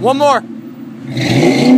One more.